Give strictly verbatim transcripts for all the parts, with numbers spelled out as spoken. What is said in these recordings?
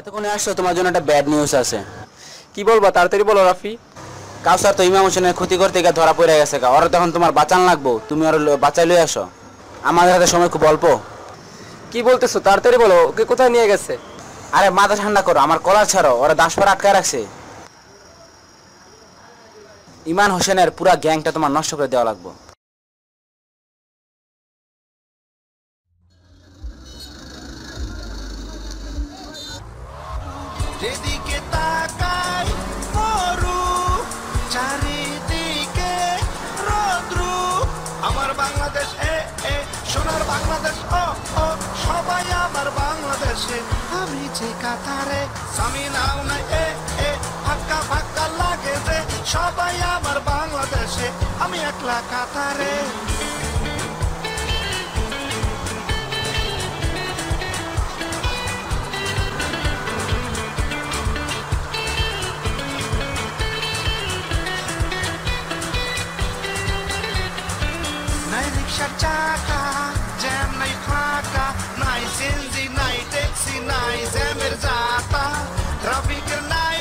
এতক্ষণে আসছো, তোমার জন্য একটা ব্যাড নিউজ আছে। কি বলবা, তাড়াতাড়ি বলো রাফি। কাউসার তো ইমাম হোসেনের ক্ষতি করতে গিয়ে ধরা পড়ে গেছে, ওরা তখন তোমার বাঁচান লাগবো, তুমি ওর বাঁচাই লই আসো। আমাদের হাতে সময় খুব অল্প। কি বলতেছো, তাড়াতাড়ি বলো ওকে কোথায় নিয়ে গেছে। আরে মাথা ঠান্ডা করো, আমার কলার ছাড়ো, ওরা দাসপাড়া আটকায় রাখছে। ইমান হোসেনের পুরা গ্যাংটা তোমার নষ্ট করে দেওয়া লাগবো। যেদিকে তাকাই মরু, চারিদিকে রৌদ্র, আমার বাংলাদেশ এ এ সোনার বাংলাদেশ, ও ও সবাই আমার বাংলাদেশে। আমি যে কাতারে স্বামী নাও না, এ এ ফাঁকা ফাঁকা লাগে যে, সবাই আমার বাংলাদেশে, আমি একলা কাতারে। চাকা জ্যাম নাই, ফাঁকা নাই, সিএনজি নাই, ট্যাক্সি নাই, জ্যামের যাতা ট্রাফিকের নাই,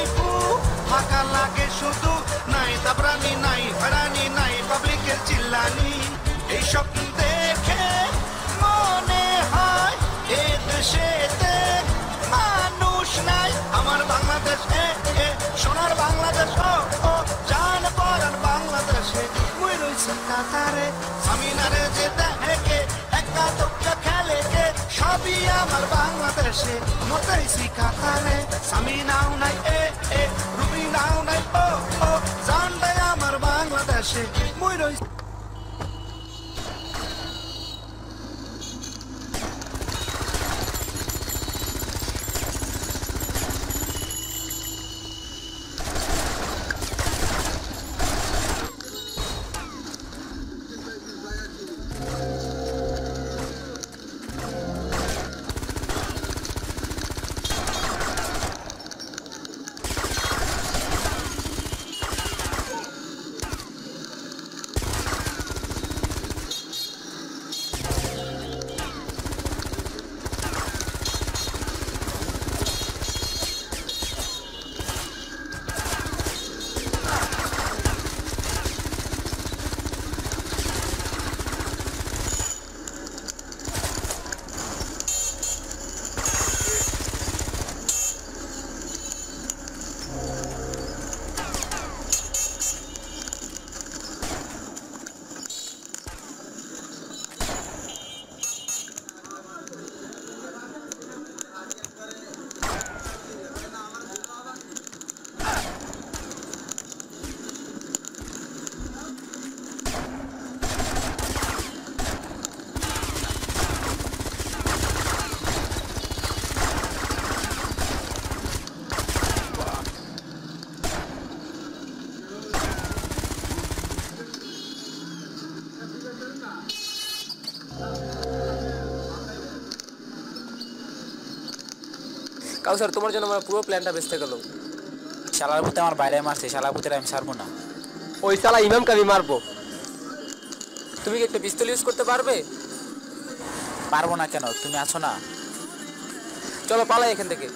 ফাঁকা লাগে শুধু, নাই দাবরানি, নাই হরানি, নাই পাবলিকের চিল্লানি। এইসব দেখে মনে হয় এ দেশেতে মানুষ নাই। আমার বাংলাদেশ এ এ সোনার বাংলাদেশ, ও ও জান পরান বাংলাদেশে মুই রইছি কাতারে। আমার বাংলাদেশে মতেই শিখাতারে, স্বামী নাও নাই, এ এ রুবি নাও নাই, ও ও জানলাই আমার বাংলাদেশে মুই রইছি। কাউসার, তোমার জন্য আমার পুরো প্ল্যানটা বেঁচতে গেল। শালার পুতে আমার বাইরে মারছে, শালার পুতে আমি ছাড়বো না, ওই শালা ইমামকে আমি মারবো। তুমি কি একটা পিস্তল ইউজ করতে পারবে? পারবো না কেন, তুমি আছো না। চলো পালাই এখান থেকে।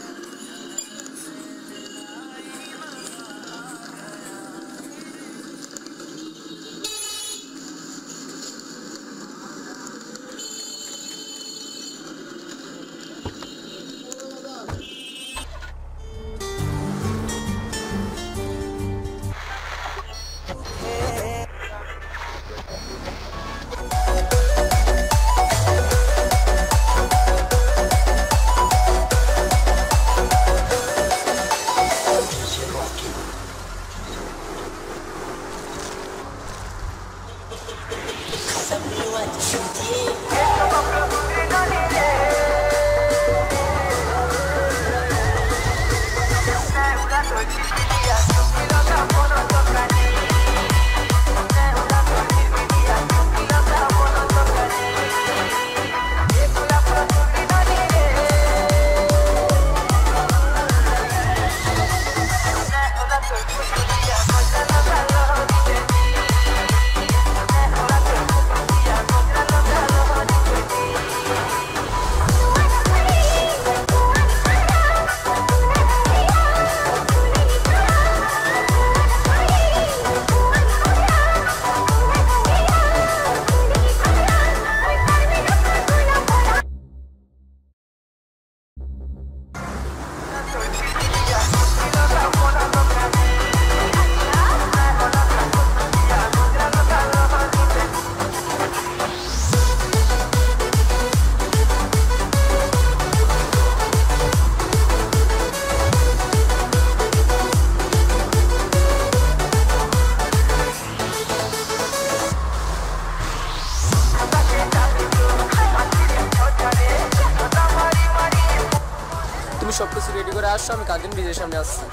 আমি সব কিছু রেডি করে আসছি, আমি কাজিন ডিজের সামনে আসছি।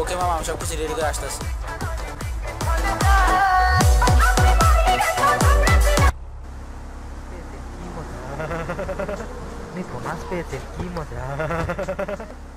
ওকে মামা, আমি সব কিছু রেডি করে আসতেছি। Nico, más veces, aquí,